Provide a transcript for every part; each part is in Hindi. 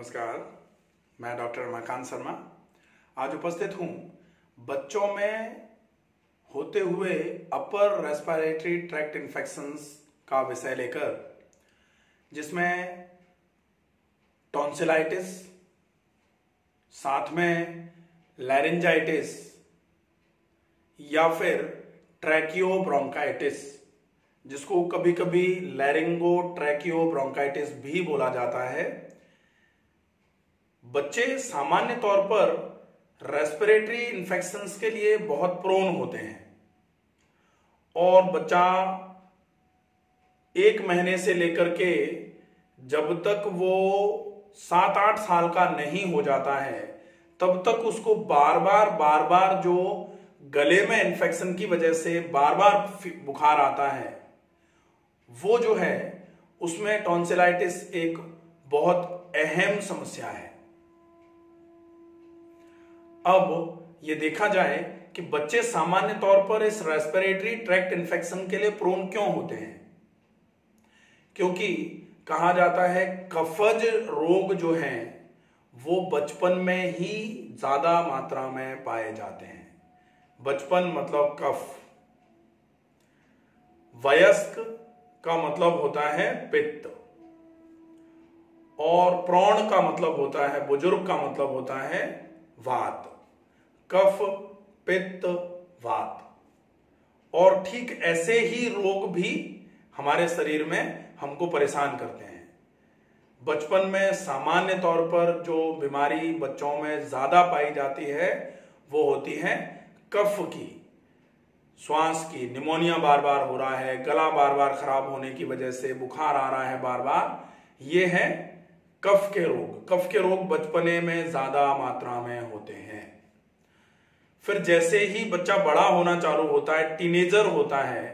नमस्कार, मैं डॉक्टर रामकांत शर्मा आज उपस्थित हूँ बच्चों में होते हुए अपर रेस्पिरेटरी ट्रैक्ट इन्फेक्शंस का विषय लेकर, जिसमें टॉन्सिलाइटिस, साथ में लैरिंजाइटिस या फिर ट्रैकियोब्रोंकाइटिस, जिसको कभी कभी लैरिंगो ट्रैकियोब्रोंकाइटिस भी बोला जाता है। बच्चे सामान्य तौर पर रेस्पिरेटरी इन्फेक्शंस के लिए बहुत प्रोन होते हैं और बच्चा 1 महीने से लेकर के जब तक वो 7-8 साल का नहीं हो जाता है, तब तक उसको बार बार जो गले में इन्फेक्शन की वजह से बार बुखार आता है, वो जो है उसमें टॉन्सिलाइटिस एक बहुत अहम समस्या है। अब ये देखा जाए कि बच्चे सामान्य तौर पर इस रेस्पिरेटरी ट्रैक्ट इन्फेक्शन के लिए प्रोन क्यों होते हैं, क्योंकि कहा जाता है कफज रोग जो हैं वो बचपन में ही ज्यादा मात्रा में पाए जाते हैं। बचपन मतलब कफ, वयस्क का मतलब होता है पित्त और प्रौण का मतलब होता है बुजुर्ग, का मतलब होता है वात। कफ, पित्त, वात। और ठीक ऐसे ही रोग भी हमारे शरीर में हमको परेशान करते हैं। बचपन में सामान्य तौर पर जो बीमारी बच्चों में ज्यादा पाई जाती है वो होती है कफ की, श्वास की। निमोनिया बार हो रहा है, गला बार खराब होने की वजह से बुखार आ रहा है बार, ये है कफ के रोग। कफ के रोग बचपने में ज्यादा मात्रा में होते हैं। फिर जैसे ही बच्चा बड़ा होना चालू होता है, टीनेजर होता है,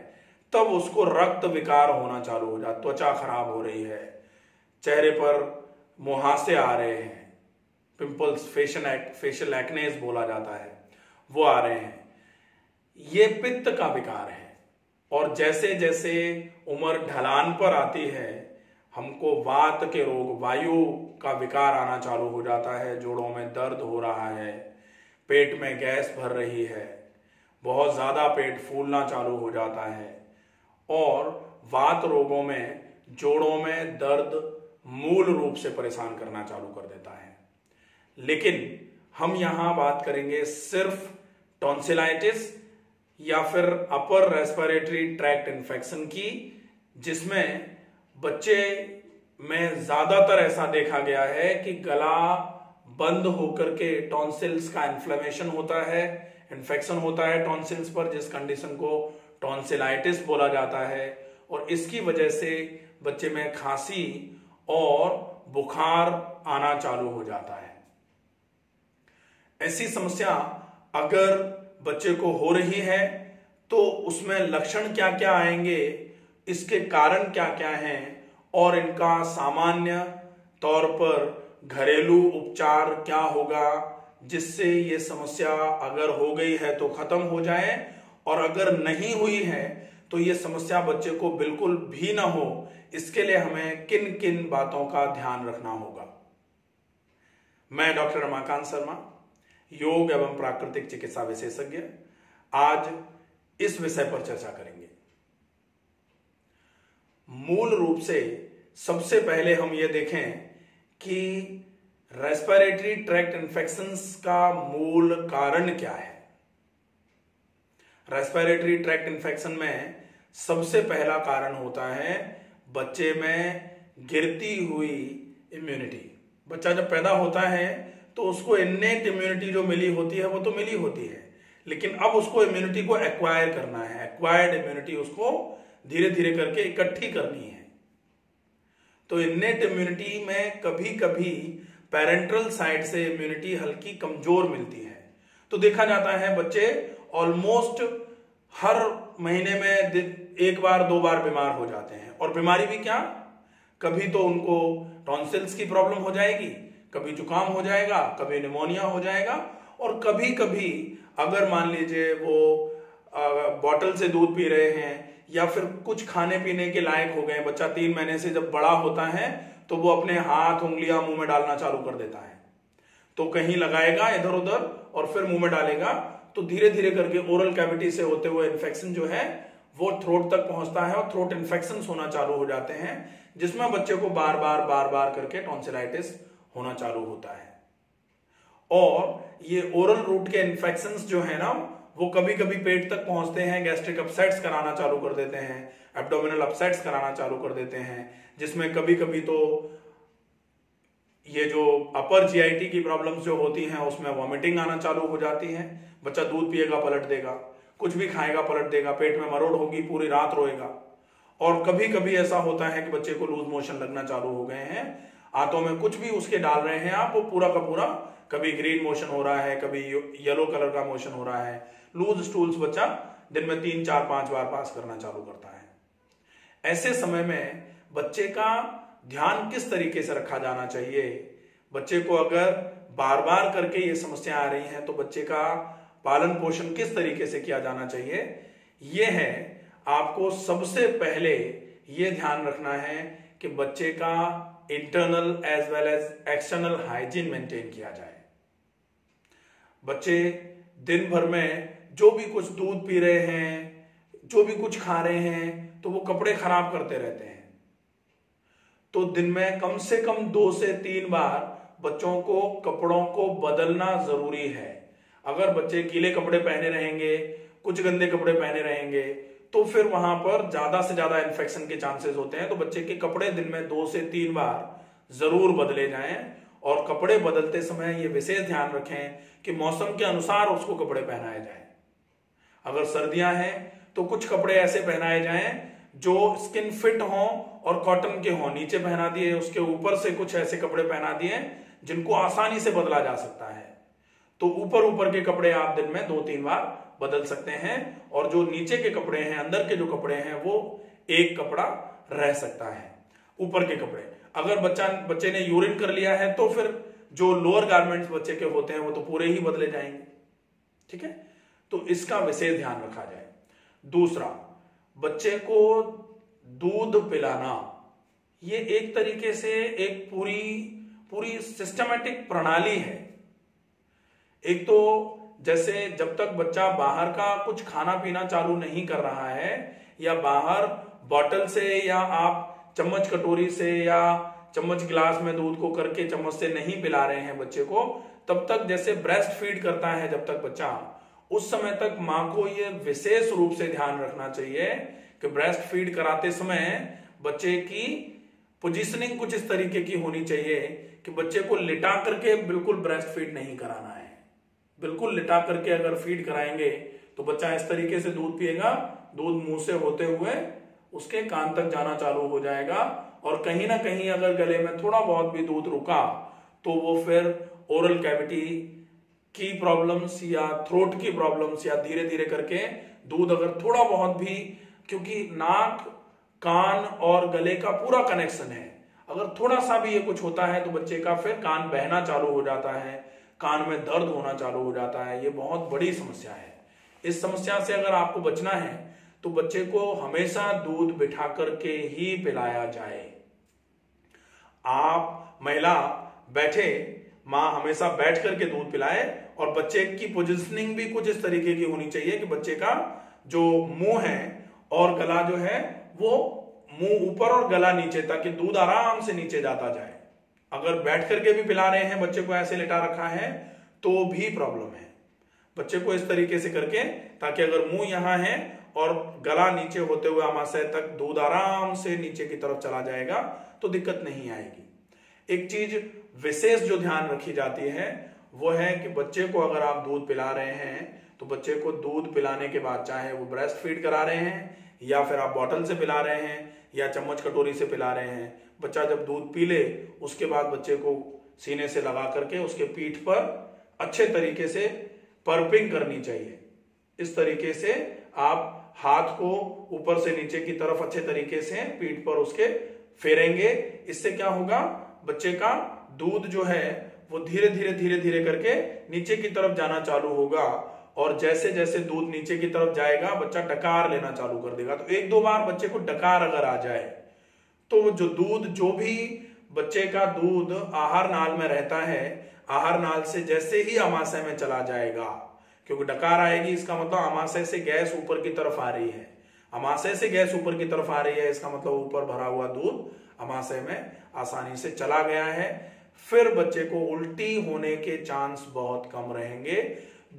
तब उसको रक्त विकार होना चालू हो जाता, त्वचा खराब हो रही है, चेहरे पर मुहासे आ रहे हैं, पिंपल्स, फेशियल एक्नेस बोला जाता है, वो आ रहे हैं। ये पित्त का विकार है। और जैसे जैसे उम्र ढलान पर आती है, हमको वात के रोग, वायु का विकार आना चालू हो जाता है। जोड़ों में दर्द हो रहा है, पेट में गैस भर रही है, बहुत ज़्यादा पेट फूलना चालू हो जाता है। और वात रोगों में जोड़ों में दर्द मूल रूप से परेशान करना चालू कर देता है। लेकिन हम यहाँ बात करेंगे सिर्फ टॉन्सिलाइटिस या फिर अपर रेस्पिरेटरी ट्रैक्ट इन्फेक्शन की, जिसमें बच्चे में ज्यादातर ऐसा देखा गया है कि गला बंद होकर के टॉन्सिल्स का इन्फ्लेमेशन होता है, इन्फेक्शन होता है टॉन्सिल्स पर, जिस कंडीशन को टॉन्सिलाइटिस बोला जाता है। और इसकी वजह से बच्चे में खांसी और बुखार आना चालू हो जाता है। ऐसी समस्या अगर बच्चे को हो रही है तो उसमें लक्षण क्या क्या आएंगे, इसके कारण क्या क्या हैं, और इनका सामान्य तौर पर घरेलू उपचार क्या होगा जिससे ये समस्या अगर हो गई है तो खत्म हो जाए, और अगर नहीं हुई है तो ये समस्या बच्चे को बिल्कुल भी ना हो, इसके लिए हमें किन किन बातों का ध्यान रखना होगा। मैं डॉक्टर रामकांत शर्मा, योग एवं प्राकृतिक चिकित्सा विशेषज्ञ, आज इस विषय पर चर्चा करेंगे। मूल रूप से सबसे पहले हम ये देखें कि रेस्पिरेटरी ट्रैक्ट इन्फेक्शंस का मूल कारण क्या है। रेस्पिरेटरी ट्रैक्ट इन्फेक्शन में सबसे पहला कारण होता है बच्चे में गिरती हुई इम्यूनिटी। बच्चा जब पैदा होता है तो उसको इनेट इम्यूनिटी जो मिली होती है वो तो मिली होती है, लेकिन अब उसको इम्यूनिटी को एक्वायर करना है। एक्वायर्ड इम्यूनिटी उसको धीरे धीरे करके इकट्ठी करनी है। तो इनेट इम्यूनिटी में कभी कभी पेरेंटल साइड से इम्यूनिटी हल्की कमजोर मिलती है। तो देखा जाता है बच्चे ऑलमोस्ट हर महीने में 1-2 बार बीमार हो जाते हैं। और बीमारी भी क्या, कभी तो उनको टॉन्सिल्स की प्रॉब्लम हो जाएगी, कभी जुकाम हो जाएगा, कभी निमोनिया हो जाएगा, और कभी कभी अगर मान लीजिए वो बॉटल से दूध पी रहे हैं या फिर कुछ खाने पीने के लायक हो गए। बच्चा 3 महीने से जब बड़ा होता है तो वो अपने हाथ उंगलियां मुंह में डालना चालू कर देता है। तो कहीं लगाएगा इधर उधर और फिर मुंह में डालेगा, तो धीरे धीरे करके ओरल कैविटी से होते हुए इन्फेक्शन जो है वो थ्रोट तक पहुंचता है और थ्रोट इन्फेक्शन होना चालू हो जाते हैं, जिसमें बच्चे को बार बार बार बार करके टॉन्सिलाइटिस होना चालू होता है। और ये ओरल रूट के इन्फेक्शंस जो है ना वो कभी कभी पेट तक पहुंचते हैं, गैस्ट्रिक अपसेट्स कराना चालू कर देते हैं, एब्डोमिनल अपसेट्स कराना चालू कर देते हैं, जिसमें कभी कभी तो ये जो अपर जीआईटी की प्रॉब्लम्स जो होती हैं उसमें वॉमिटिंग आना चालू हो जाती है। बच्चा दूध पिएगा पलट देगा, कुछ भी खाएगा पलट देगा, पेट में मरोड़ होगी, पूरी रात रोएगा। और कभी कभी ऐसा होता है कि बच्चे को लूज मोशन लगना चालू हो गए हैं, आंतों में कुछ भी उसके डाल रहे हैं आप, वो पूरा का पूरा कभी ग्रीन मोशन हो रहा है, कभी येलो कलर का मोशन हो रहा है। लूज स्टूल्स बच्चा दिन में 3, 4, 5 बार पास करना चालू करता है। ऐसे समय में बच्चे का ध्यान किस तरीके से रखा जाना चाहिए? बच्चे को अगर बार बार करके ये समस्याएं आ रही हैं तो बच्चे का पालन पोषण किस तरीके से किया जाना चाहिए, ये है आपको सबसे पहले ये ध्यान रखना है कि बच्चे का internal as well as external hygiene maintain किया जाए। बच्चे दिन भर में जो भी कुछ दूध पी रहे हैं, जो भी कुछ खा रहे हैं, तो वो कपड़े खराब करते रहते हैं। तो दिन में कम से कम 2 से 3 बार बच्चों को कपड़ों को बदलना जरूरी है। अगर बच्चे गीले कपड़े पहने रहेंगे, कुछ गंदे कपड़े पहने रहेंगे, तो फिर वहां पर ज्यादा से ज्यादा इन्फेक्शन के चांसेस होते हैं। तो बच्चे के कपड़े दिन में 2 से 3 बार जरूर बदले जाएं। और कपड़े बदलते समय ये विशेष ध्यान रखें कि मौसम के अनुसार उसको कपड़े पहनाए जाएं। अगर सर्दियां हैं तो कुछ कपड़े ऐसे पहनाए जाएं जो स्किन फिट हों और कॉटन के हों, नीचे पहना दिए, उसके ऊपर से कुछ ऐसे कपड़े पहना दिए जिनको आसानी से बदला जा सकता है। तो ऊपर ऊपर के कपड़े आप दिन में 2-3 बार बदल सकते हैं, और जो नीचे के कपड़े हैं, अंदर के जो कपड़े हैं, वो एक कपड़ा रह सकता है। ऊपर के कपड़े अगर बच्चे ने यूरिन कर लिया है तो फिर जो लोअर गारमेंट्स बच्चे के होते हैं वो तो पूरे ही बदले जाएंगे। ठीक है, तो इसका विशेष ध्यान रखा जाए। दूसरा, बच्चे को दूध पिलाना, ये एक तरीके से एक पूरी पूरी सिस्टमेटिक प्रणाली है। एक तो जैसे जब तक बच्चा बाहर का कुछ खाना पीना चालू नहीं कर रहा है, या बाहर बॉटल से या आप चम्मच कटोरी से या चम्मच गिलास में दूध को करके चम्मच से नहीं पिला रहे हैं बच्चे को, तब तक जैसे ब्रेस्ट फीड करता है जब तक बच्चा, उस समय तक माँ को ये विशेष रूप से ध्यान रखना चाहिए कि ब्रेस्ट फीड कराते समय बच्चे की पोजीशनिंग कुछ इस तरीके की होनी चाहिए कि बच्चे को लिटा करके बिल्कुल ब्रेस्ट फीड नहीं कराना है। बिल्कुल लिटा करके अगर फीड कराएंगे तो बच्चा इस तरीके से दूध पिएगा, दूध मुंह से होते हुए उसके कान तक जाना चालू हो जाएगा, और कहीं ना कहीं अगर गले में थोड़ा बहुत भी दूध रुका तो वो फिर ओरल कैविटी की प्रॉब्लम्स या थ्रोट की प्रॉब्लम्स, या धीरे धीरे करके दूध अगर थोड़ा बहुत भी, क्योंकि नाक कान और गले का पूरा कनेक्शन है, अगर थोड़ा सा भी ये कुछ होता है तो बच्चे का फिर कान बहना चालू हो जाता है, कान में दर्द होना चालू हो जाता है। ये बहुत बड़ी समस्या है। इस समस्या से अगर आपको बचना है तो बच्चे को हमेशा दूध बिठा करके ही पिलाया जाए। आप महिला बैठे, माँ हमेशा बैठ करके दूध पिलाए, और बच्चे की पोजिशनिंग भी कुछ इस तरीके की होनी चाहिए कि बच्चे का जो मुंह है और गला जो है वो मुंह ऊपर और गला नीचे, ताकि दूध आराम से नीचे जाता जाए। अगर बैठ करके भी पिला रहे हैं, बच्चे को ऐसे लिटा रखा है तो भी प्रॉब्लम है। बच्चे को इस तरीके से करके, ताकि अगर मुंह यहाँ है और गला नीचे होते हुए आमाशय तक दूध आराम से नीचे की तरफ चला जाएगा तो दिक्कत नहीं आएगी। एक चीज विशेष जो ध्यान रखी जाती है वो है कि बच्चे को अगर आप दूध पिला रहे हैं तो बच्चे को दूध पिलाने के बाद, चाहे वो ब्रेस्ट फीड करा रहे हैं या फिर आप बॉटल से पिला रहे हैं या चम्मच कटोरी से पिला रहे हैं, बच्चा जब दूध पी ले उसके बाद बच्चे को सीने से लगा करके उसके पीठ पर अच्छे तरीके से पर्पिंग करनी चाहिए। इस तरीके से आप हाथ को ऊपर से नीचे की तरफ अच्छे तरीके से पीठ पर उसके फेरेंगे। इससे क्या होगा, बच्चे का दूध जो है वो धीरे धीरे धीरे धीरे करके नीचे की तरफ जाना चालू होगा, और जैसे जैसे दूध नीचे की तरफ जाएगा बच्चा डकार लेना चालू कर देगा। तो 1-2 बार बच्चे को डकार अगर आ जाए तो जो दूध जो भी बच्चे का दूध आहार नाल में रहता है, आहार नाल से जैसे ही आमाशय में चला जाएगा, क्योंकि डकार आएगी, इसका मतलब आमाशय से गैस ऊपर की तरफ आ रही है, आमाशय से गैस ऊपर की तरफ आ रही है, इसका मतलब ऊपर भरा हुआ दूध आमाशय में आसानी से चला गया है। फिर बच्चे को उल्टी होने के चांस बहुत कम रहेंगे।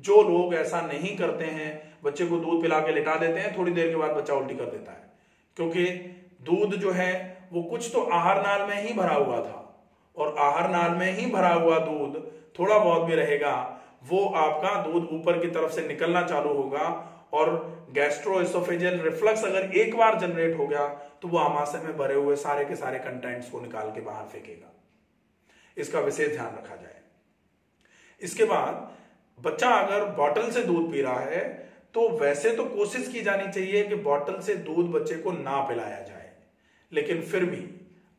जो लोग ऐसा नहीं करते हैं, बच्चे को दूध पिला के लिटा देते हैं, थोड़ी देर के बाद बच्चा उल्टी कर देता है, क्योंकि दूध जो है वो कुछ तो आहार नाल में ही भरा हुआ था, और आहार नाल में ही भरा हुआ दूध थोड़ा बहुत भी रहेगा, वो आपका दूध ऊपर की तरफ से निकलना चालू होगा, और गैस्ट्रोएसोफेजियल रिफ्लक्स अगर एक बार जनरेट हो गया तो वो आमाशय में भरे हुए सारे के सारे कंटेंट्स को निकाल के बाहर फेंकेगा। इसका विशेष ध्यान रखा जाए। इसके बाद बच्चा अगर बॉटल से दूध पी रहा है तो वैसे तो कोशिश की जानी चाहिए कि बॉटल से दूध बच्चे को ना पिलाया जाए, लेकिन फिर भी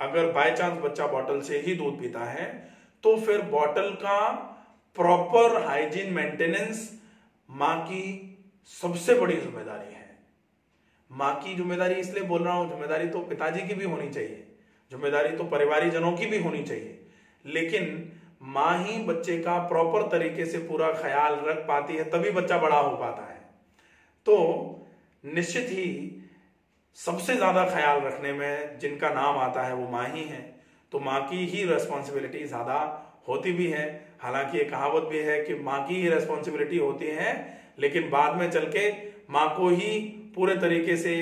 अगर बाय चांस बच्चा बॉटल से ही दूध पीता है तो फिर बॉटल का प्रॉपर हाइजीन मेंटेनेंस मां की सबसे बड़ी जिम्मेदारी है। मां की जिम्मेदारी इसलिए बोल रहा हूं, जिम्मेदारी तो पिताजी की भी होनी चाहिए, जिम्मेदारी तो परिवारिक जनों की भी होनी चाहिए, लेकिन मां ही बच्चे का प्रॉपर तरीके से पूरा ख्याल रख पाती है, तभी बच्चा बड़ा हो पाता है। तो निश्चित ही सबसे ज्यादा ख्याल रखने में जिनका नाम आता है वो मां ही है, तो मां की ही रेस्पॉन्सिबिलिटी ज्यादा होती भी है। हालांकि ये कहावत भी है कि मां की ही रेस्पॉन्सिबिलिटी होती है, लेकिन बाद में चल के मां को ही पूरे तरीके से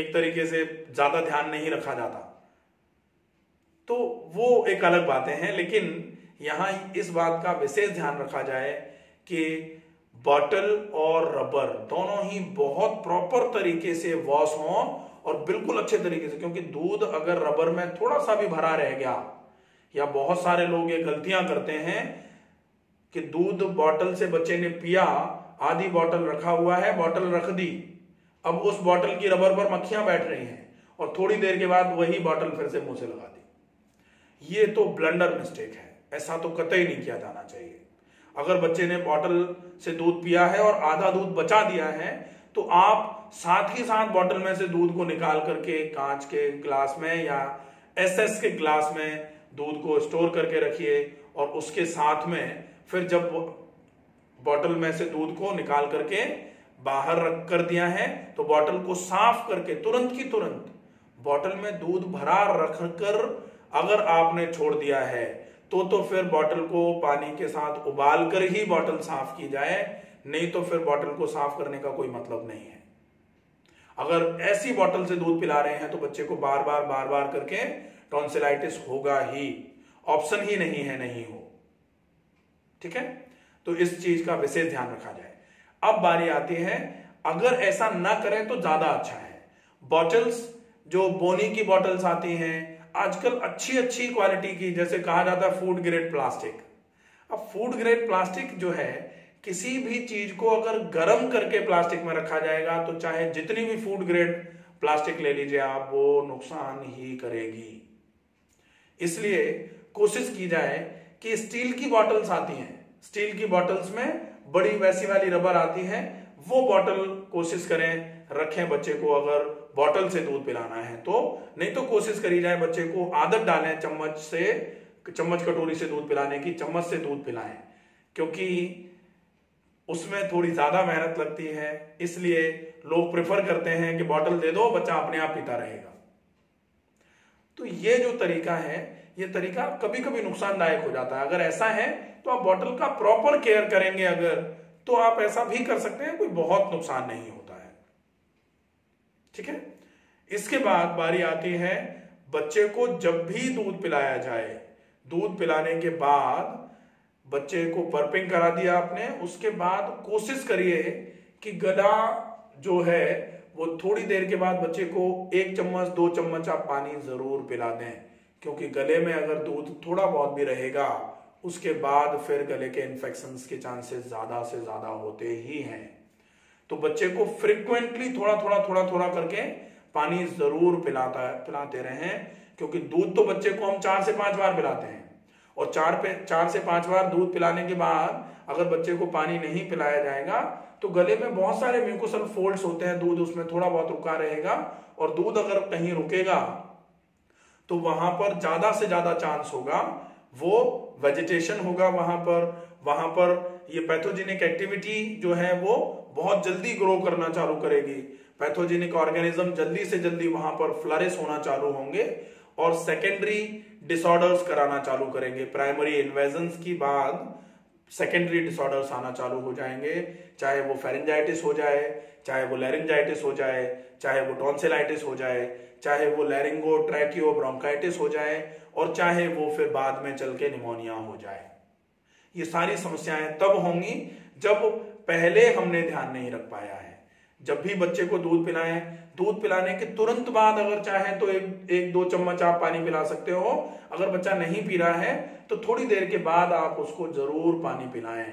एक तरीके से ज्यादा ध्यान नहीं रखा जाता, तो वो एक अलग बातें हैं। लेकिन यहाँ इस बात का विशेष ध्यान रखा जाए कि बॉटल और रबर दोनों ही बहुत प्रॉपर तरीके से वॉश हों और बिल्कुल अच्छे तरीके से, क्योंकि दूध अगर रबर में थोड़ा सा भी भरा रह गया, या बहुत सारे लोग ये गलतियां करते हैं कि दूध बॉटल से बच्चे ने पिया, आधी बॉटल रखा हुआ है, बॉटल रख दी, अब उस बॉटल की रबर पर मक्खियां बैठ रही हैं और थोड़ी देर के बाद वही बॉटल फिर से मुंह से लगा दी। ये तो ब्लंडर मिस्टेक है, ऐसा तो कतई नहीं किया जाना चाहिए। अगर बच्चे ने बॉटल से दूध पिया है और आधा दूध बचा दिया है तो आप साथ ही साथ बॉटल में से दूध को निकाल करके कांच के ग्लास में या एसएस के ग्लास में दूध को स्टोर करके रखिए, और उसके साथ में फिर जब बॉटल में से दूध को निकाल करके बाहर रख कर दिया है तो बॉटल को साफ करके तुरंत की तुरंत बॉटल में दूध भरा रख कर अगर आपने छोड़ दिया है तो फिर बॉटल को पानी के साथ उबाल कर ही बॉटल साफ की जाए, नहीं तो फिर बॉटल को साफ करने का कोई मतलब नहीं है। अगर ऐसी बॉटल से दूध पिला रहे हैं तो बच्चे को बार बार करके टॉन्सिलाइटिस होगा ही, ऑप्शन ही नहीं है नहीं हो। ठीक है, तो इस चीज का विशेष ध्यान रखा जाए। अब बारी आती है, अगर ऐसा ना करें तो ज्यादा अच्छा है। बॉटल्स जो बोनी की बॉटल्स आती हैं आजकल, अच्छी अच्छी क्वालिटी की, जैसे कहा जाता है फूड ग्रेड प्लास्टिक। अब फूड ग्रेड प्लास्टिक जो है, किसी भी चीज को अगर गर्म करके प्लास्टिक में रखा जाएगा तो चाहे जितनी भी फूड ग्रेड प्लास्टिक ले लीजिए आप, वो नुकसान ही करेगी। इसलिए कोशिश की जाए कि स्टील की बॉटल्स आती हैं, स्टील की बॉटल्स में बड़ी वैसी वाली रबर आती है, वो बॉटल कोशिश करें रखें बच्चे को, अगर बॉटल से दूध पिलाना है तो। नहीं तो कोशिश करी जाए बच्चे को आदत डालें चम्मच से, चम्मच कटोरी से दूध पिलाने की, चम्मच से दूध पिलाएं, क्योंकि उसमें थोड़ी ज्यादा मेहनत लगती है। इसलिए लोग प्रेफर करते हैं कि बॉटल दे दो, बच्चा अपने आप पीता रहेगा। तो ये जो तरीका है, ये तरीका कभी कभी नुकसानदायक हो जाता है। अगर ऐसा है तो आप बॉटल का प्रॉपर केयर करेंगे अगर, तो आप ऐसा भी कर सकते हैं, कोई बहुत नुकसान नहीं होता है। ठीक है, इसके बाद बारी आती है, बच्चे को जब भी दूध पिलाया जाए, दूध पिलाने के बाद बच्चे को पर्पिंग करा दिया आपने, उसके बाद कोशिश करिए कि गला जो है वो थोड़ी देर के बाद बच्चे को 1 चम्मच 2 चम्मच आप पानी जरूर पिला दें, क्योंकि गले में अगर दूध थोड़ा बहुत भी रहेगा उसके बाद फिर गले के इन्फेक्शंस के चांसेस ज्यादा से ज्यादा होते ही हैं। तो बच्चे को फ्रिक्वेंटली थोड़ा थोड़ा करके पानी जरूर पिलाते रहें, क्योंकि दूध तो बच्चे को हम 4 से 5 बार पिलाते हैं, और 4 से 5 बार दूध पिलाने के बाद अगर बच्चे को पानी नहीं पिलाया जाएगा तो गले में बहुत सारे म्यूकोसल फोल्ड्स होते हैं, दूध उसमें थोड़ा बहुत रुका रहेगा, और दूध अगर कहीं रुकेगा तो वहां पर ज्यादा से ज्यादा चांस होगा वो वेजिटेशन होगा। वहां पर ये पैथोजेनिक एक्टिविटी जो है वो बहुत जल्दी ग्रो करना चालू करेगी। पैथोजेनिक ऑर्गेनिज्म जल्दी से जल्दी वहां पर फ्लरिश होना चालू होंगे और सेकेंडरी डिसऑर्डर्स कराना चालू करेंगे। प्राइमरी इन्वेजन्स की बाद सेकेंडरी डिसऑर्डर्स आना चालू हो जाएंगे, चाहे वो फेरेंजाइटिस हो जाए, चाहे वो लैरिंजाइटिस हो जाए, चाहे वो टॉन्सिलाइटिस हो जाए, चाहे वो लैरिंगो ट्रैकियो ब्रोंकाइटिस हो जाए और चाहे वो फिर बाद में चल के निमोनिया हो जाए। ये सारी समस्याएं तब होंगी जब पहले हमने ध्यान नहीं रख पाया है। जब भी बच्चे को दूध पिलाएं, दूध पिलाने के तुरंत बाद अगर चाहे तो एक दो चम्मच आप पानी पिला सकते हो। अगर बच्चा नहीं पी रहा है तो थोड़ी देर के बाद आप उसको जरूर पानी पिलाएं।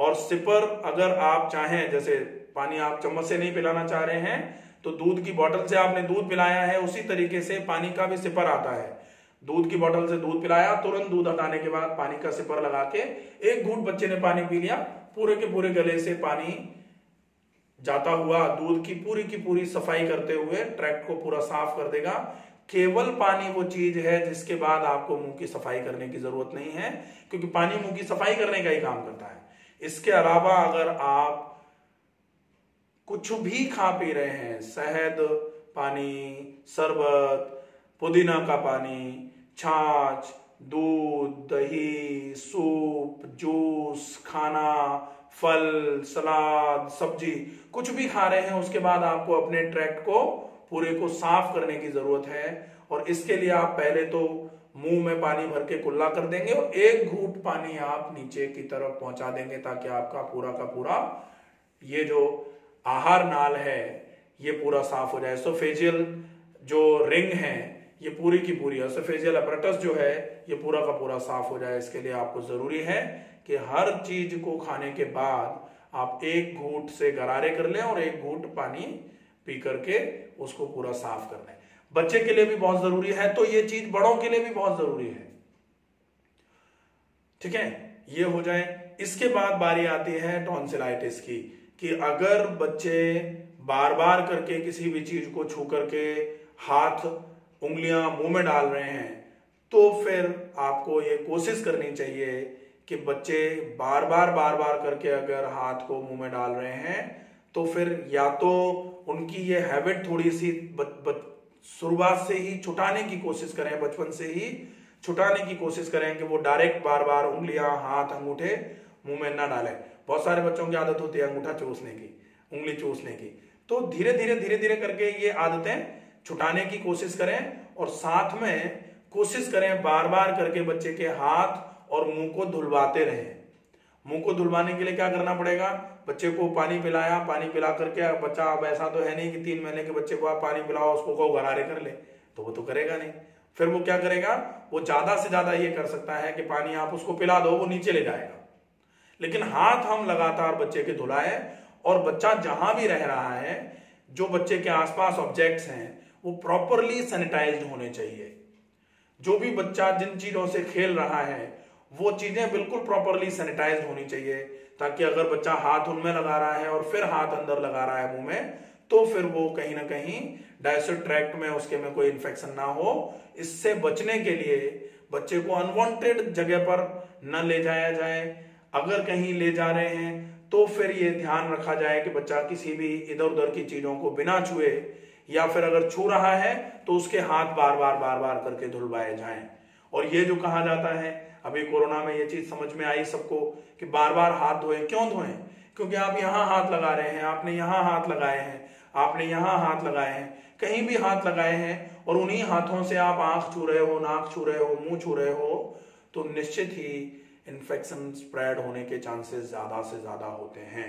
और सिपर अगर आप चाहें, जैसे पानी आप चम्मच से नहीं पिलाना चाह रहे हैं तो दूध की बोतल से आपने दूध पिलाया है, उसी तरीके से पानी का भी सिपर आता है। दूध की बोतल से दूध पिलाया, तुरंत दूध हटाने के बाद पानी का सिपर लगा के एक घूंट बच्चे ने पानी पी लिया, पूरे के पूरे गले से पानी जाता हुआ दूध की पूरी सफाई करते हुए ट्रैक्ट को पूरा साफ कर देगा। केवल पानी वो चीज है जिसके बाद आपको मुंह की सफाई करने की जरूरत नहीं है, क्योंकि पानी मुंह की सफाई करने का ही काम करता है। इसके अलावा अगर आप कुछ भी खा पी रहे हैं, शहद पानी, शरबत, पुदीना का पानी, छाछ, दूध, दही, सूप, जूस, खाना, फल, सलाद, सब्जी, कुछ भी खा रहे हैं, उसके बाद आपको अपने ट्रैक्ट को पूरे को साफ करने की जरूरत है। और इसके लिए आप पहले तो मुंह में पानी भर के कुल्ला कर देंगे और एक घूंट पानी आप नीचे की तरफ पहुंचा देंगे, ताकि आपका पूरा का पूरा ये जो आहार नाल है ये पूरा साफ हो जाए। एसोफेजियल जो रिंग है ये पूरी की पूरी, एसोफेजियल अपरेटस जो है ये पूरा का पूरा साफ हो जाए। इसके लिए आपको जरूरी है कि हर चीज को खाने के बाद आप एक घूंट से गरारे कर लें और एक घूंट पानी पी करके उसको पूरा साफ कर लें। बच्चे के लिए भी बहुत जरूरी है तो ये चीज बड़ों के लिए भी बहुत जरूरी है। ठीक है, ये हो जाए। इसके बाद बारी आती है टॉन्सिलाइटिस की, कि अगर बच्चे बार बार करके किसी भी चीज को छू करके हाथ, उंगलियां मुंह में डाल रहे हैं, तो फिर आपको ये कोशिश करनी चाहिए कि बच्चे बार बार करके अगर हाथ को मुंह में डाल रहे हैं तो फिर या तो उनकी ये हैबिट थोड़ी सी शुरुआत से ही छुटाने की कोशिश करें, बचपन से ही छुटाने की कोशिश करें कि वो डायरेक्ट बार बार उंगलियां, हाथ, अंगूठे मुंह में ना डालें। बहुत सारे बच्चों की आदत होती है अंगूठा चूसने की, उंगली चूसने की। तो धीरे धीरे करके ये आदतें छुटाने की कोशिश करें और साथ में कोशिश करें बार बार करके बच्चे के हाथ और मुंह को धुलवाते रहें। मुंह को धुलवाने के लिए क्या करना पड़ेगा, बच्चे को पानी पिलाया, पानी पिला करके बच्चा, अब ऐसा तो है नहीं कि 3 महीने के बच्चे को आप पानी पिलाओ उसको कहो गरारे कर ले, तो वो तो करेगा नहीं। फिर वो क्या करेगा, वो ज्यादा से ज्यादा ये कर सकता है कि पानी आप उसको पिला दो, वो नीचे ले जाएगा। लेकिन हाथ हम लगातार बच्चे के धुलाएं और बच्चा जहां भी रह रहा है, जो बच्चे के आसपास ऑब्जेक्ट्स हैं वो प्रॉपरली सैनिटाइज्ड होने चाहिए। जो भी बच्चा जिन चीजों से खेल रहा है वो चीजें बिल्कुल प्रॉपरली सैनिटाइज्ड होनी चाहिए, ताकि अगर बच्चा हाथ उनमें लगा रहा है और फिर हाथ अंदर लगा रहा है मुंह में, तो फिर वो कहीं ना कहीं डाइजेस्टिव ट्रैक्ट में उसके में कोई इन्फेक्शन ना हो। इससे बचने के लिए बच्चे को अनवांटेड जगह पर न ले जाया जाए। अगर कहीं ले जा रहे हैं तो फिर ये ध्यान रखा जाए कि बच्चा किसी भी इधर उधर की चीजों को बिना छुए, या फिर अगर छू रहा है तो उसके हाथ बार बार करके धुलवाए जाएं। और ये जो कहा जाता है, अभी कोरोना में ये चीज समझ में आई सबको कि बार बार हाथ धोएं। क्यों धोएं, क्योंकि आप यहाँ हाथ लगा रहे हैं, आपने यहाँ हाथ लगाए हैं, आपने यहाँ हाथ लगाए हैं, कहीं भी हाथ लगाए हैं और उन्हीं हाथों से आप आंख छू रहे हो, नाक छू रहे हो, मुंह छू रहे हो, तो निश्चित ही इन्फेक्शन स्प्रेड होने के चांसेस ज्यादा से ज्यादा होते हैं।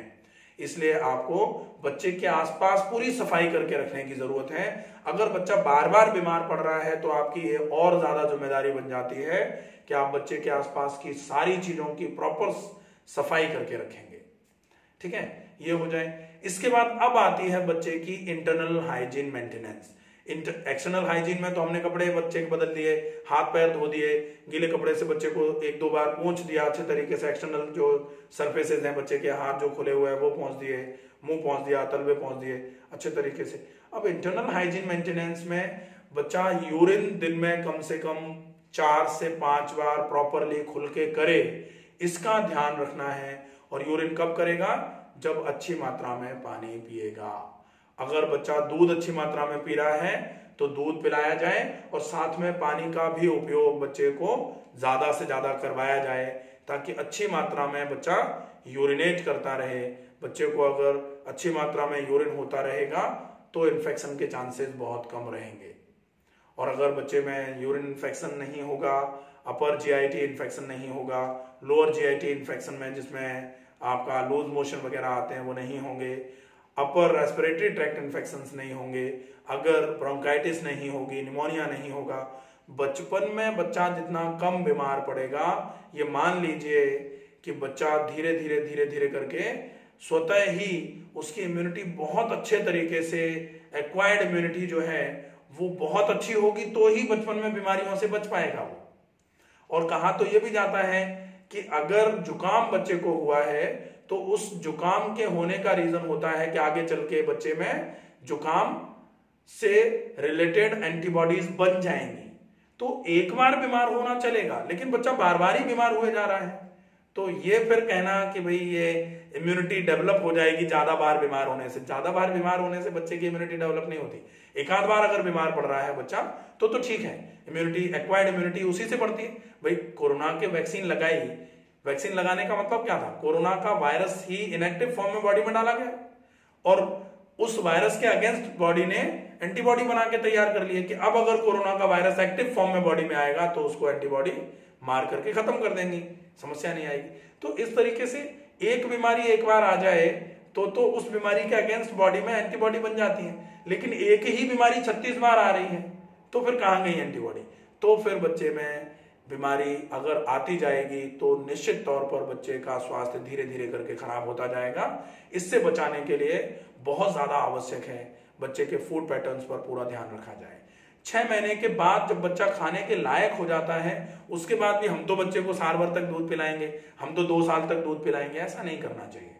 इसलिए आपको बच्चे के आसपास पूरी सफाई करके रखने की जरूरत है। अगर बच्चा बार बार बीमार पड़ रहा है तो आपकी ये और ज्यादा जिम्मेदारी बन जाती है कि आप बच्चे के आसपास की सारी चीजों की प्रॉपर सफाई करके रखेंगे। ठीक है, ये हो जाए। इसके बाद अब आती है बच्चे की internal hygiene maintenance. External hygiene में तो हमने कपड़े बच्चे के बदल दिए, हाथ पैर धो दिए, गीले कपड़े से बच्चे को 1-2 बार पोंछ दिया अच्छे तरीके से, एक्सटर्नल जो सरफेसेस हैं बच्चे के, हाथ जो खुले हुए हैं वो पोंछ दिए, मुंह पोंछ दिया, तलवे पोंछ दिए अच्छे तरीके से। अब इंटरनल हाइजीन मेंटेनेंस में बच्चा यूरिन दिन में कम से कम 4 से 5 बार प्रॉपरली खुल के करे, इसका ध्यान रखना है। और यूरिन कब करेगा? जब अच्छी मात्रा में पानी पिएगा। अगर बच्चा दूध अच्छी मात्रा में पी रहा है तो दूध पिलाया जाए और साथ में पानी का भी उपयोग बच्चे को ज्यादा से ज्यादा करवाया जाए, ताकि अच्छी मात्रा में बच्चा यूरिनेट करता रहे। बच्चे को अगर अच्छी मात्रा में यूरिन होता रहेगा तो इन्फेक्शन के चांसेस बहुत कम रहेंगे। और अगर बच्चे में यूरिन इन्फेक्शन नहीं होगा, अपर जीआईटी इन्फेक्शन नहीं होगा, लोअर जीआईटी इन्फेक्शन में जिसमें आपका लूज मोशन वगैरह आते हैं वो नहीं होंगे, अपर रेस्पिरेटरी ट्रैक्ट इन्फेक्शंस नहीं होंगे, अगर ब्रोंकाइटिस नहीं होगी, निमोनिया नहीं होगा, बचपन में बच्चा जितना कम बीमार पड़ेगा, ये मान लीजिए कि बच्चा धीरे धीरे धीरे धीरे करके स्वतः ही उसकी इम्यूनिटी बहुत अच्छे तरीके से, एक्वायर्ड इम्यूनिटी जो है वो बहुत अच्छी होगी, तो ही बचपन में बीमारियों से बच पाएगा वो। और कहा तो ये भी जाता है कि अगर जुकाम बच्चे को हुआ है तो उस जुकाम के होने का रीजन होता है कि आगे चल के बच्चे में जुकाम से रिलेटेड एंटीबॉडीज बन जाएंगी। तो एक बार बीमार होना चलेगा, लेकिन बच्चा बार बार ही बीमार हुए जा रहा है तो ये फिर कहना कि भाई ये इम्यूनिटी डेवलप हो जाएगी ज्यादा बार बीमार होने से, ज्यादा बार बीमार होने से बच्चे की इम्यूनिटी डेवलप नहीं होती। एक आध बार अगर बीमार पड़ रहा है बच्चा तो ठीक है, इम्यूनिटी, एक्वायर्ड इम्यूनिटी उसी से बढ़ती है। भाई कोरोना के वैक्सीन लगाई, वैक्सीन लगाने का मतलब क्या था? कोरोना का वायरस ही इनएक्टिव फॉर्म में बॉडी में डाला गया और उस वायरस के अगेंस्ट बॉडी ने एंटीबॉडी बना के तैयार कर लिए कि अब अगर कोरोना का वायरस एक्टिव फॉर्म में बॉडी में आएगा तो उसको एंटीबॉडी मार करके खत्म कर देंगी, समस्या नहीं आएगी। तो इस तरीके से एक बीमारी एक बार आ जाए तो उस बीमारी के अगेंस्ट बॉडी में एंटीबॉडी बन जाती है, लेकिन एक ही बीमारी 36 बार आ रही है तो फिर कहाँ गई एंटीबॉडी? तो फिर बच्चे में बीमारी अगर आती जाएगी तो निश्चित तौर पर बच्चे का स्वास्थ्य धीरे धीरे करके खराब होता जाएगा। इससे बचाने के लिए बहुत ज्यादा आवश्यक है बच्चे के फूड पैटर्न्स पर पूरा ध्यान रखा जाए। 6 महीने के बाद जब बच्चा खाने के लायक हो जाता है उसके बाद भी हम तो बच्चे को साल भर तक दूध पिलाएंगे, हम तो 2 साल तक दूध पिलाएंगे, ऐसा नहीं करना चाहिए।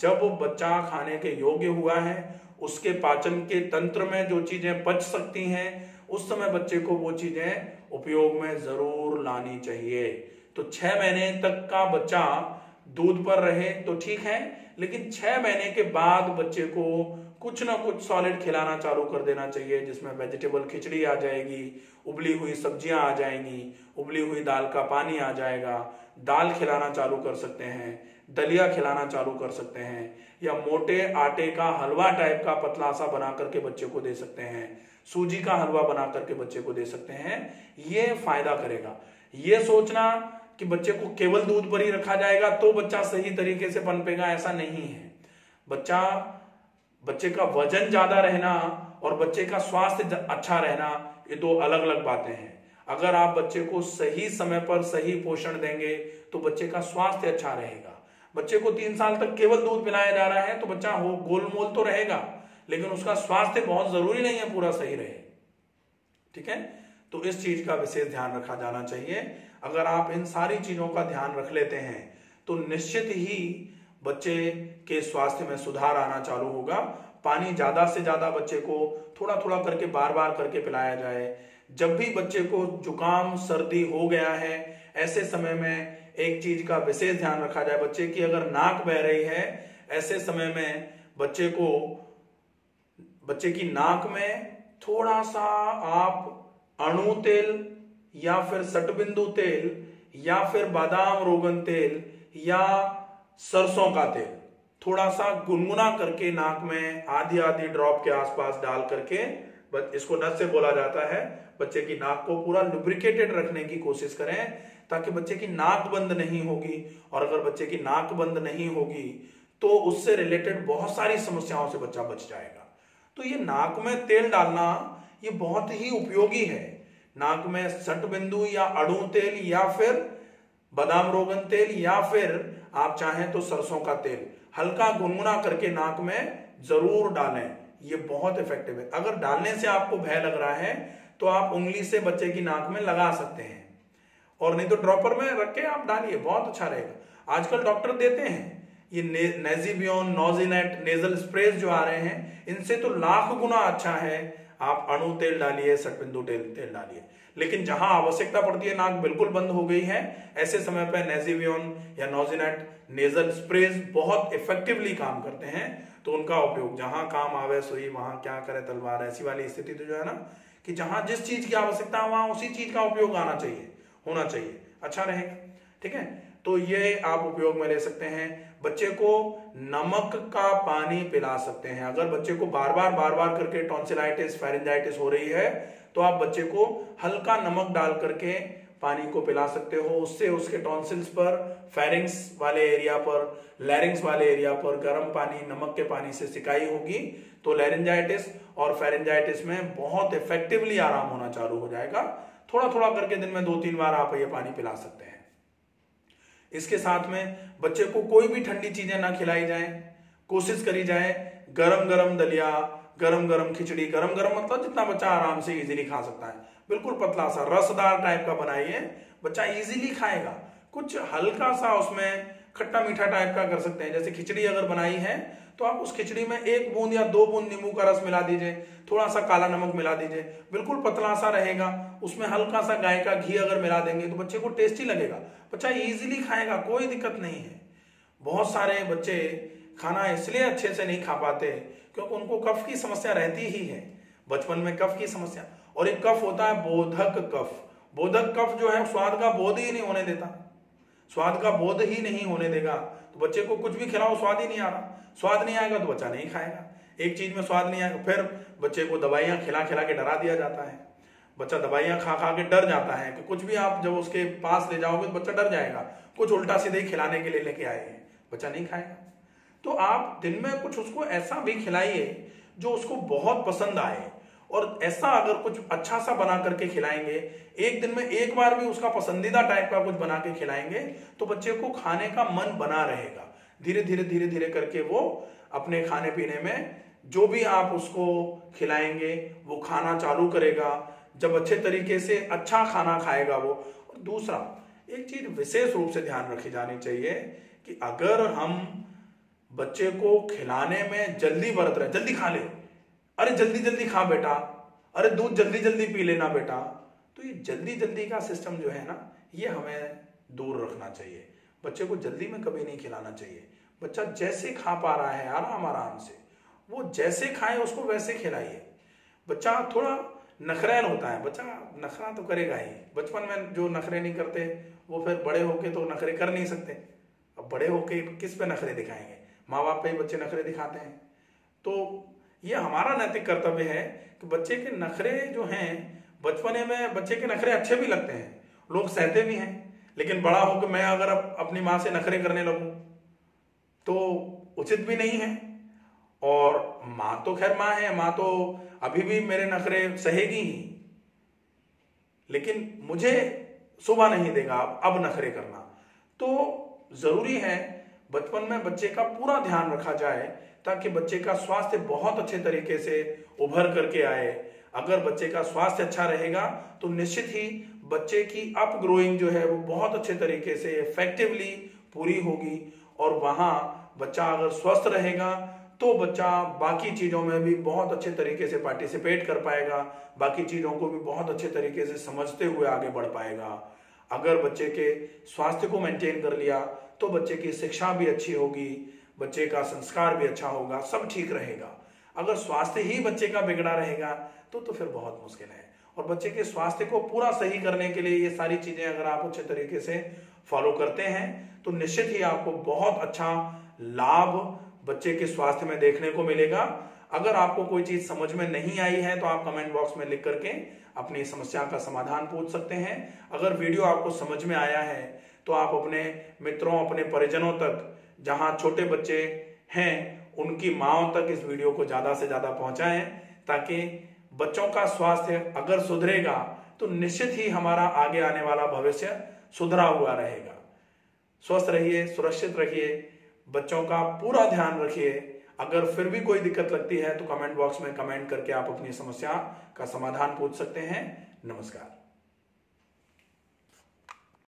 जब वो बच्चा खाने के योग्य हुआ है, उसके पाचन के तंत्र में जो चीजें पच सकती हैं उस समय बच्चे को वो चीजें उपयोग में जरूर लानी चाहिए। तो 6 महीने तक का बच्चा दूध पर रहे तो ठीक है, लेकिन 6 महीने के बाद बच्चे को कुछ ना कुछ सॉलिड खिलाना चालू कर देना चाहिए, जिसमें वेजिटेबल खिचड़ी आ जाएगी, उबली हुई सब्जियां आ जाएंगी, उबली हुई दाल का पानी आ जाएगा, दाल खिलाना चालू कर सकते हैं, दलिया खिलाना चालू कर सकते हैं, या मोटे आटे का हलवा टाइप का पतला सा बना करके बच्चे को दे सकते हैं, सूजी का हलवा बना करके बच्चे को दे सकते हैं। ये फायदा करेगा। ये सोचना कि बच्चे को केवल दूध पर ही रखा जाएगा तो बच्चा सही तरीके से पनपेगा, ऐसा नहीं है। बच्चे का वजन ज्यादा रहना और बच्चे का स्वास्थ्य अच्छा रहना, ये 2 अलग अलग बातें हैं। अगर आप बच्चे को सही समय पर सही पोषण देंगे तो बच्चे का स्वास्थ्य अच्छा रहेगा। बच्चे को 3 साल तक केवल दूध पिलाया जा रहा है तो बच्चा हो गोलमोल तो रहेगा, लेकिन उसका स्वास्थ्य बहुत जरूरी नहीं है पूरा सही रहे, ठीक है? तो इस चीज का विशेष ध्यान रखा जाना चाहिए। अगर आप इन सारी चीजों का ध्यान रख लेते हैं तो निश्चित ही बच्चे के स्वास्थ्य में सुधार आना चालू होगा। पानी ज्यादा से ज्यादा बच्चे को थोड़ा थोड़ा करके बार बार करके पिलाया जाए। जब भी बच्चे को जुकाम सर्दी हो गया है ऐसे समय में एक चीज का विशेष ध्यान रखा जाए, बच्चे की अगर नाक बह रही है ऐसे समय में बच्चे की नाक में थोड़ा सा आप अणु तेल या फिर सटबिंदु तेल या फिर बादाम रोगन तेल या सरसों का तेल थोड़ा सा गुनगुना करके नाक में आधी आधी ड्रॉप के आसपास डाल करके, इसको नस से बोला जाता है, बच्चे की नाक को पूरा लुब्रिकेटेड रखने की कोशिश करें ताकि बच्चे की नाक बंद नहीं होगी। और अगर बच्चे की नाक बंद नहीं होगी तो उससे रिलेटेड बहुत सारी समस्याओं से बच्चा बच जाएगा। तो ये नाक में तेल डालना ये बहुत ही उपयोगी है। नाक में सटबिंदु या अड़ू तेल या फिर बादाम रोगन तेल या फिर आप चाहें तो सरसों का तेल हल्का गुनगुना करके नाक में जरूर डालें, ये बहुत इफेक्टिव है। अगर डालने से आपको भय लग रहा है तो आप उंगली से बच्चे की नाक में लगा सकते हैं, और नहीं तो ड्रॉपर में रख के आप डालिए, बहुत अच्छा रहेगा। आजकल डॉक्टर देते हैं ये नेजीबियन, नोजिनेट, नेजल स्प्रेज जो आ रहे हैं, इनसे तो लाख गुना अच्छा है आप अणु तेल डालिए, सटबिंदु तेल डालिए, लेकिन जहां आवश्यकता पड़ती है, नाक बिल्कुल बंद हो गई है, ऐसे समय पर नेज़ीवियन या नोजिनेट नेजल स्प्रेज बहुत इफेक्टिवली काम करते हैं। तो उनका उपयोग जहां काम आवे सोई वहां क्या करे तलवार, ऐसी वाली स्थिति तो जो है ना कि जहां जिस चीज की आवश्यकता है वहां उसी चीज का उपयोग आना चाहिए, होना चाहिए, अच्छा रहेगा। ठीक है, तो ये आप उपयोग में ले सकते हैं। बच्चे को नमक का पानी पिला सकते हैं। अगर बच्चे को बार बार करके टॉन्सिलाइटिस, फेरिंजाइटिस हो रही है तो आप बच्चे को हल्का नमक डाल करके पानी को पिला सकते हो। उससे उसके टॉन्सिल्स पर, फेरिंग्स वाले एरिया पर, लैरिंग्स वाले एरिया पर गर्म पानी नमक के पानी से सिकाई होगी तो लैरिंजाइटिस और फेरिंजाइटिस में बहुत इफेक्टिवली आराम होना चालू हो जाएगा। थोड़ा थोड़ा करके दिन में 2-3 बार आप ये पानी पिला सकते हैं। इसके साथ में बच्चे को कोई भी ठंडी चीजें ना खिलाई जाए, कोशिश करी जाए गरम दलिया, गरम खिचड़ी, गरम मतलब जितना बच्चा आराम से इजीली खा सकता है, बिल्कुल पतला सा रसदार टाइप का बनाइए, बच्चा इजीली खाएगा। कुछ हल्का सा उसमें खट्टा मीठा टाइप का कर सकते हैं, जैसे खिचड़ी अगर बनाई है तो आप उस खिचड़ी में 1 बूंद या 2 बूंद नींबू का रस मिला दीजिए, थोड़ा सा काला नमक मिला दीजिए, बिल्कुल पतला सा रहेगा, उसमें हल्का सा गाय का घी अगर मिला देंगे तो बच्चे को टेस्टी लगेगा, बच्चा इजीली खाएगा, कोई दिक्कत नहीं है। बहुत सारे बच्चे खाना इसलिए अच्छे से नहीं खा पाते क्योंकि उनको कफ की समस्या रहती ही है, बचपन में कफ की समस्या। और एक कफ होता है बोधक कफ। बोधक कफ जो है स्वाद का बोध ही नहीं होने देता, स्वाद का बोध ही नहीं होने देगा। तो बच्चे को कुछ भी खिलाओ स्वाद ही नहीं आ रहा, स्वाद नहीं आएगा तो बच्चा नहीं खाएगा, एक चीज में स्वाद नहीं आएगा। फिर बच्चे को दवाइयां खिला के डरा दिया जाता है, बच्चा दवाइयां खा के डर जाता है कि कुछ भी आप जब उसके पास ले जाओगे तो बच्चा डर जाएगा, कुछ उल्टा सीधे ही खिलाने के लिए लेके आए हैं, बच्चा नहीं खाएगा। तो आप दिन में कुछ उसको ऐसा भी खिलाइए जो उसको बहुत पसंद आए, और ऐसा अगर कुछ अच्छा सा बना करके खिलाएंगे, एक दिन में 1 बार भी उसका पसंदीदा टाइप का कुछ बना के खिलाएंगे तो बच्चे को खाने का मन बना रहेगा। धीरे धीरे करके वो अपने खाने पीने में जो भी आप उसको खिलाएंगे वो खाना चालू करेगा। जब अच्छे तरीके से अच्छा खाना खाएगा वो। और दूसरा एक चीज विशेष रूप से ध्यान रखी जानी चाहिए कि अगर हम बच्चे को खिलाने में जल्दी बरत रहे, जल्दी खा ले, अरे जल्दी खा बेटा, अरे दूध जल्दी पी लेना बेटा, तो ये जल्दी का सिस्टम जो है ना ये हमें दूर रखना चाहिए। बच्चे को जल्दी में कभी नहीं खिलाना चाहिए। बच्चा जैसे खा पा रहा है आराम से वो जैसे खाए उसको वैसे खिलाइए। बच्चा थोड़ा नखरेल होता है, बच्चा नखरा तो करेगा ही, बचपन में जो नखरे नहीं करते वो फिर बड़े होके तो नखरे कर नहीं सकते। अब बड़े होके किस पे नखरे दिखाएंगे, माँ बाप पे ही बच्चे नखरे दिखाते हैं। तो ये हमारा नैतिक कर्तव्य है कि बच्चे के नखरे जो हैं, बचपने में बच्चे के नखरे अच्छे भी लगते हैं, लोग सहते भी हैं, लेकिन बड़ा होकर मैं अगर अपनी माँ से नखरे करने लगूं तो उचित भी नहीं है। और माँ तो खैर माँ है, माँ तो अभी भी मेरे नखरे सहेगी ही, लेकिन मुझे शोभा नहीं देगा अब नखरे करना। तो जरूरी है बचपन में बच्चे का पूरा ध्यान रखा जाए ताकि बच्चे का स्वास्थ्य बहुत अच्छे तरीके से उभर करके आए। अगर बच्चे का स्वास्थ्य अच्छा रहेगा तो निश्चित ही बच्चे की अपग्रोइंग जो है वो बहुत अच्छे तरीके से इफेक्टिवली पूरी होगी। और वहाँ बच्चा अगर स्वस्थ रहेगा तो बच्चा बाकी चीज़ों में भी बहुत अच्छे तरीके से पार्टिसिपेट कर पाएगा, बाकी चीज़ों को भी बहुत अच्छे तरीके से समझते हुए आगे बढ़ पाएगा। अगर बच्चे के स्वास्थ्य को मेंटेन कर लिया तो बच्चे की शिक्षा भी अच्छी होगी, बच्चे का संस्कार भी अच्छा होगा, सब ठीक रहेगा। अगर स्वास्थ्य ही बच्चे का बिगड़ा रहेगा तो फिर बहुत मुश्किल है। और बच्चे के स्वास्थ्य को पूरा सही करने के लिए ये सारी चीज़ें अगर आप अच्छे तरीके से फॉलो करते हैं तो निश्चित ही आपको बहुत अच्छा लाभ बच्चे के स्वास्थ्य में देखने को मिलेगा। अगर आपको कोई चीज समझ में नहीं आई है तो आप कमेंट बॉक्स में लिख करके अपनी समस्या का समाधान पूछ सकते हैं। अगर वीडियो आपको समझ में आया है तो आप अपने मित्रों, अपने परिजनों तक, जहां छोटे बच्चे हैं उनकी माँओं तक इस वीडियो को ज्यादा से ज्यादा पहुंचाएं, ताकि बच्चों का स्वास्थ्य अगर सुधरेगा तो निश्चित ही हमारा आगे आने वाला भविष्य सुधरा हुआ रहेगा। स्वस्थ रहिए, सुरक्षित रहिए, बच्चों का पूरा ध्यान रखिए। अगर फिर भी कोई दिक्कत लगती है तो कमेंट बॉक्स में कमेंट करके आप अपनी समस्या का समाधान पूछ सकते हैं। नमस्कार।